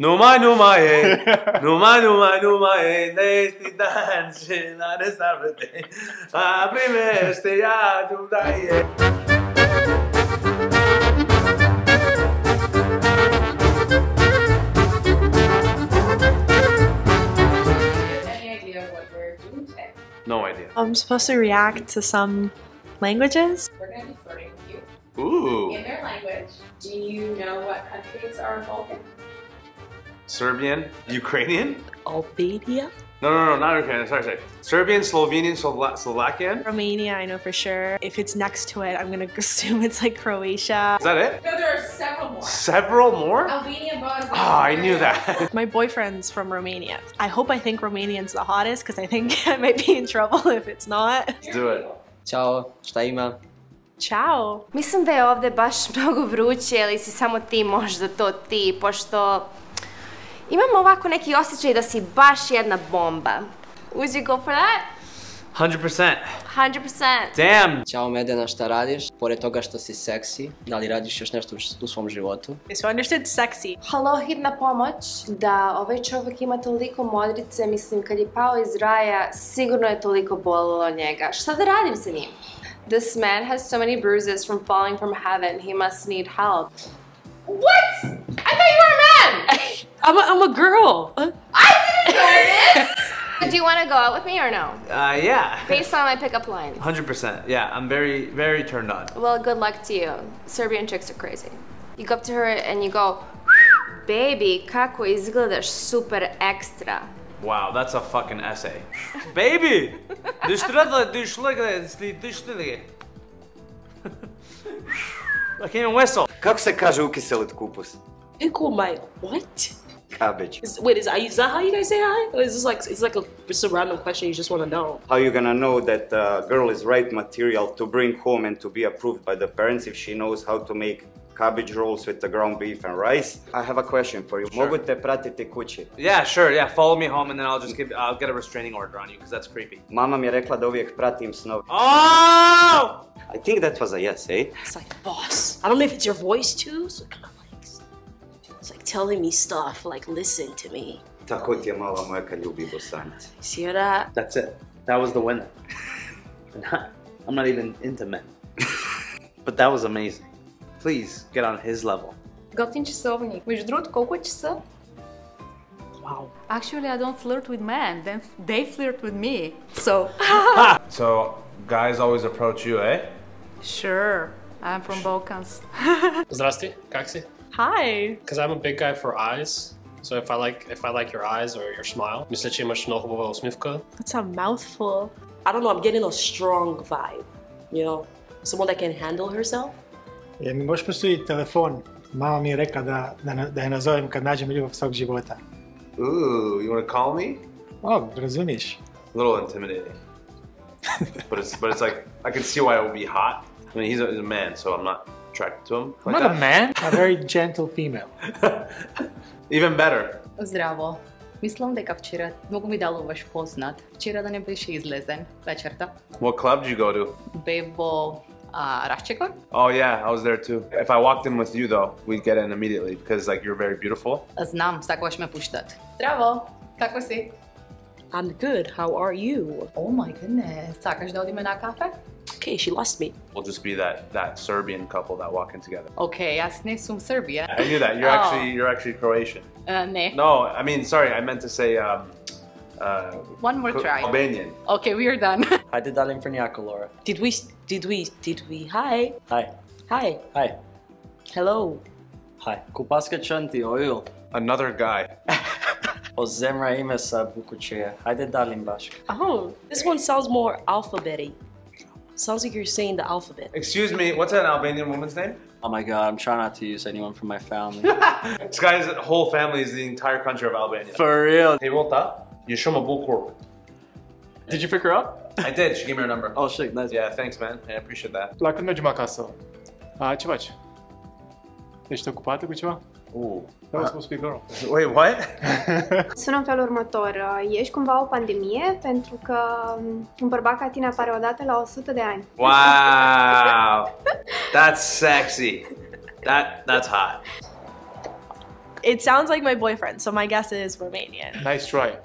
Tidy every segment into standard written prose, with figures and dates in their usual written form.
Numai, nesti danci, la ne salvete, a primește, ia, tu-mi daie. No idea. I'm supposed to react to some languages. We're going to be flirting with you. Ooh. In their language. Do you know what countries are involved in? Serbian, Ukrainian? Albania? No, not Ukrainian. Sorry. Serbian, Slovenian, Slovakian? Romania, I know for sure. If it's next to it, I'm going to assume it's like Croatia. Is that it? No, there are several more. Several more? Albania, Bosnia. Oh, I knew that. My boyfriend's from Romania. I think Romanian's the hottest because I think I might be in trouble if it's not. Let's do it. Ciao, šta ima? Ciao. Mislim da je ovde baš mnogo vruće, ili si samo ti možda to ti, pošto imamo ovako neki osjećaj da si baš jedna bomba. Would you go for that? 100%. Damn! Ćao Medena, šta radiš? Pored toga što si seksi, da li radiš još nešto u svom životu? Is you understood sexy? Halo, hitna pomoć. Da, ovaj čovjek ima toliko modrice, mislim kad je pao iz raja, sigurno je toliko bolilo njega. Šta da radim sa njim? This man has so many bruises from falling from heaven, he must need help. What? I thought you were a man! I'm a girl! I didn't know this! Do you want to go out with me or no? Yeah. Based on my pickup lines. 100%. Yeah, I'm very, very turned on. Well, good luck to you. Serbian chicks are crazy. You go up to her and you go, baby, kako izgledaš super extra. Wow, that's a fucking essay. Baby! I can't even whistle. Kako se kaže ukiselit kupus? Ikumai. What? Cabbage. Wait, is that how you guys say hi? Or is this like, it's like a random question you just want to know? How you gonna know that a girl is right material to bring home and to be approved by the parents if she knows how to make cabbage rolls with the ground beef and rice? I have a question for you. Sure. Mogu te pratiti kući? Yeah, sure. Yeah, follow me home and then I'll get a restraining order on you because that's creepy. Mama mi je rekla da uvijek pratim snove. Oh! I think that was a yes, eh? It's like, boss. I don't know if it's your voice too. So it's like telling me stuff, like listen to me. Tako ti je mala moja kad ljubi Bosanac. See that? That's it. That was the winner. I'm not even into men. But that was amazing. Please get on his level. Gotin časovnik. Viš drut koliko časa? Wow. Actually, I don't flirt with men. Then they flirt with me. So. So guys always approach you, eh? Sure. I'm from Balkans. Zdrasti, kak si? Hi. Because I'm a big guy for eyes, so if I like your eyes or your smile, that's a mouthful. I don't know. I'm getting a strong vibe. You know, someone that can handle herself. Yeah, mi možeš poslati telefon. Mama mi je rekla da je nazovem kad nađem ljubav svog života. Ooh, you want to call me? Oh, razumiješ. A little intimidating, but it's like I can see why it would be hot. I mean, he's a man, so I'm not attracted to him. Like not that. A man. A very gentle female. Even better. Zdravo. Mislim da je včera mnogo mi dalo vaš poznat. Včera da ne biše izlezen večerta. What club did you go to? Bebo Raščekor. Oh yeah, I was there too. If I walked in with you though, we'd get in immediately because like you're very beautiful. Znam, sako baš me puštat. Zdravo. Kako si? I'm good. How are you? Oh my goodness. Sakaš da odime na kafe? Okay, she lost me. We'll just be that Serbian couple that walk in together. Okay, yes, ne sum Serbia. I knew that. You're actually Croatian. Ne. No, I mean, sorry, I meant to say one more try. Albanian. Okay, we are done. I did that in Freniaco, Laura. Did we? Hi. Hi. Hi. Hi. Hello. Hi. Kupaska chanti oil. Another guy. Ozemra ime sa bukučeja. I did that in Bashk. Oh, this one sounds more alphabetic. Sounds like you're saying the alphabet. Excuse me, what's an Albanian woman's name? Oh my god, I'm trying not to use anyone from my family. This guy's whole family is the entire country of Albania. For real. Hey, Volta, you show me Bulkur. Did you pick her up? I did, she gave me her number. Oh shit, nice. Yeah, thanks man, I appreciate that. Lakan dođi makaso. Ce faci? Ești ocupată cu ceva? Ooh. That was supposed to be girl. Wait, what? Sună în felul următor. Ești cumva o pandemie pentru că un bărbat ca tine apare odată la 100 de ani. Wow! That's sexy. That's hot. It sounds like my boyfriend, so my guess is Romanian. Nice try.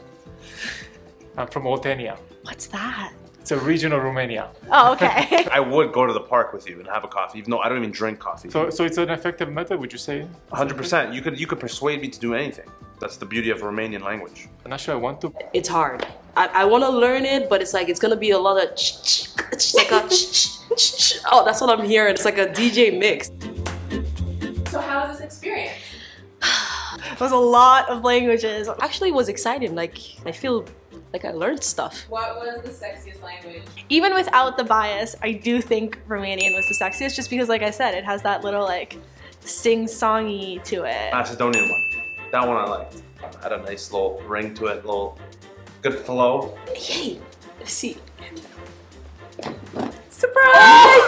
I'm from Oltenia. What's that? It's a region of Romania. Oh, okay. I would go to the park with you and have a coffee, even though I don't even drink coffee. So it's an effective method, would you say? 100%. You could persuade me to do anything. That's the beauty of Romanian language. I'm not sure I want to. It's hard. I want to learn it, but it's like it's gonna be a lot of oh, that's what I'm hearing. It's like a DJ mix. So how was this experience? It was a lot of languages. I actually was excited. Like I feel. Like I learned stuff. What was the sexiest language? Even without the bias, I do think Romanian was the sexiest just because, like I said, it has that little like sing-songy to it. Macedonian one. That one I liked. It had a nice little ring to it, little good flow. Yay! Let's see. Surprise!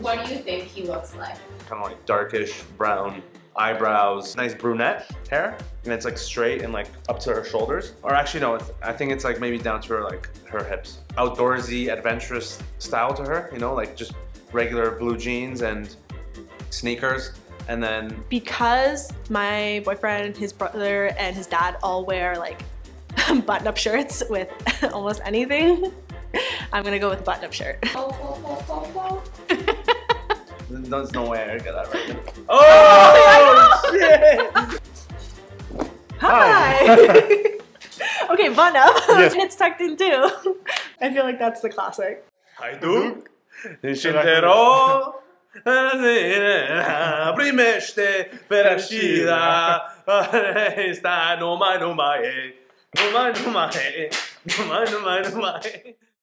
What do you think he looks like? Kind of like darkish brown. Eyebrows, nice brunette hair, and it's like straight and like up to her shoulders. Or actually no, I think it's like maybe down to her hips. Outdoorsy, adventurous style to her, you know, like just regular blue jeans and sneakers. And then because my boyfriend, his brother, and his dad all wear like button-up shirts with almost anything, I'm gonna go with a button-up shirt. There's no way I got that right now. Oh, shit! Hi! Okay, bun up. Yes. It's tucked in too. I feel like that's the classic. Hi, Duke.